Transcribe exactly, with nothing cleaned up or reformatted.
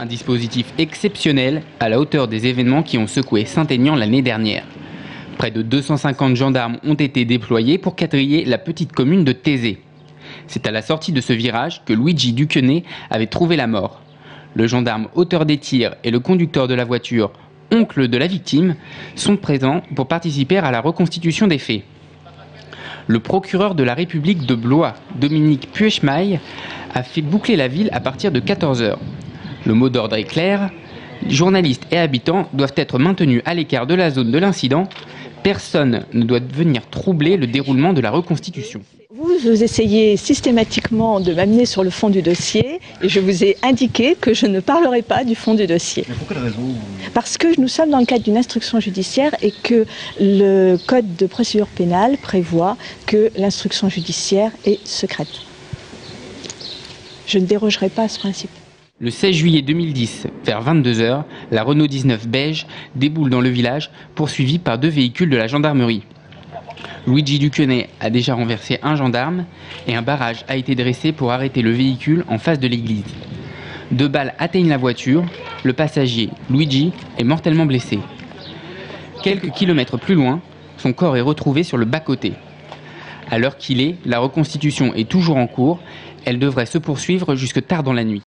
Un dispositif exceptionnel à la hauteur des événements qui ont secoué Saint-Aignan l'année dernière. Près de deux cent cinquante gendarmes ont été déployés pour quadriller la petite commune de Thésée. C'est à la sortie de ce virage que Luigi Duquenet avait trouvé la mort. Le gendarme auteur des tirs et le conducteur de la voiture, oncle de la victime, sont présents pour participer à la reconstitution des faits. Le procureur de la République de Blois, Dominique Puechmaille, a fait boucler la ville à partir de quatorze heures. Le mot d'ordre est clair, journalistes et habitants doivent être maintenus à l'écart de la zone de l'incident. Personne ne doit venir troubler le déroulement de la reconstitution. Vous, vous essayez systématiquement de m'amener sur le fond du dossier et je vous ai indiqué que je ne parlerai pas du fond du dossier. Mais pour quelle raison? Parce que nous sommes dans le cadre d'une instruction judiciaire et que le code de procédure pénale prévoit que l'instruction judiciaire est secrète. Je ne dérogerai pas à ce principe. Le seize juillet deux mille dix, vers vingt-deux heures, la Renault dix-neuf beige déboule dans le village, poursuivie par deux véhicules de la gendarmerie. Luigi Duquenet a déjà renversé un gendarme et un barrage a été dressé pour arrêter le véhicule en face de l'église. Deux balles atteignent la voiture, le passager, Luigi, est mortellement blessé. Quelques kilomètres plus loin, son corps est retrouvé sur le bas-côté. À l'heure qu'il est, la reconstitution est toujours en cours, elle devrait se poursuivre jusque tard dans la nuit.